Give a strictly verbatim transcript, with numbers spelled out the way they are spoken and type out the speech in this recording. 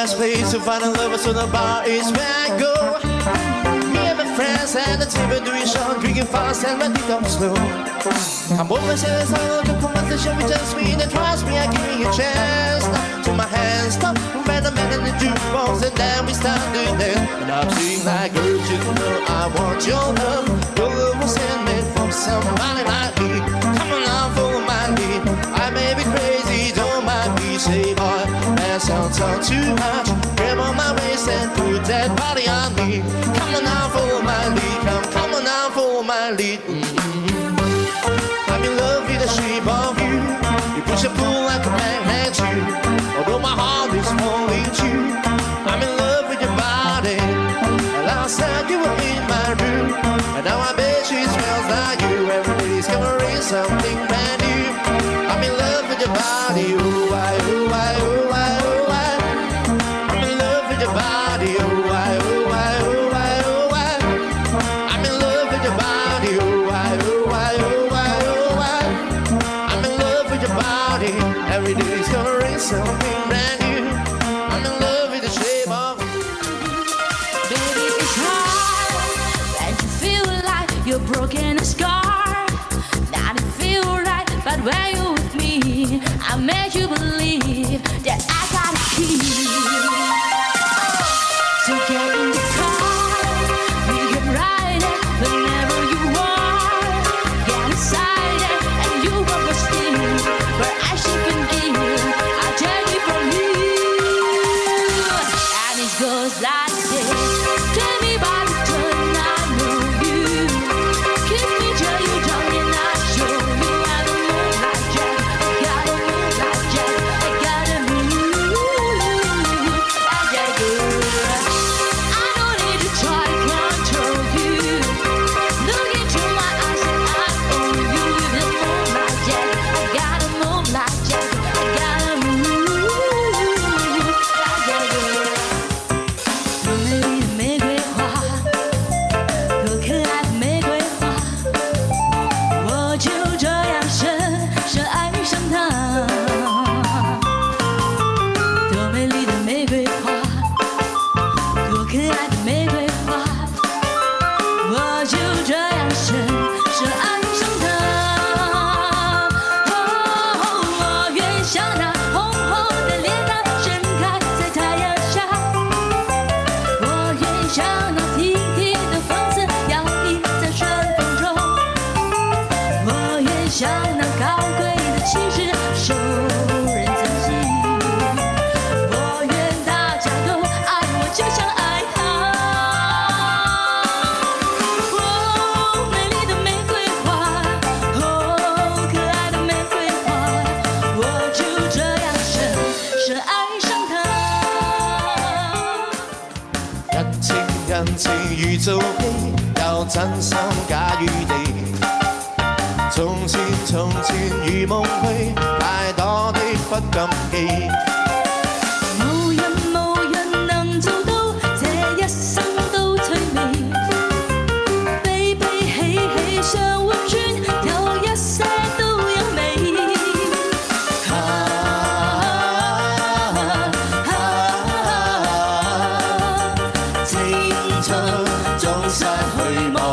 best place to find a lover, so the bar is where I go. Me and my friends at the table doing shots, drinking fast and my feet up slow. I'm over serious, I'm looking for myself, shall we just meet and trust me, I give you a chance. Till my hands stop, when I'm in the jukebox, and then we start doing that. And I'm singing like, girl, you know I want your love. Your love was handmade for somebody like me. Come on now, follow my lead. I may be crazy, don't mind me, say boy. That sounds not too much. Grab on my waist and put that body on me. Come on now, follow my lead. Come, come on now, follow my lead. Mm-hmm. I'm in love with the shape of you. You push and pull like a magnet too. Although my heart is falling too. I'm in love with your body. And last time you were in my room. And now I bet she smells like you. Everybody's covering something brand new. I'm in love with your body. Ooh, I, ooh, I, ooh. When you're with me, I made you believe that I got a key to get in the car. We can ride it whenever you want. Get inside it and you will go steam where I should begin. I take it from you, and it goes like this. Tell me about the turn I know you. Kiss me till you don't and I show you.做戲有真心假與地，從前從前如夢去，太多的不禁忌。無人無人能做到這一生都趣味，悲悲喜喜相互穿，有一些都有味。啊啊啊！青春。總失去我。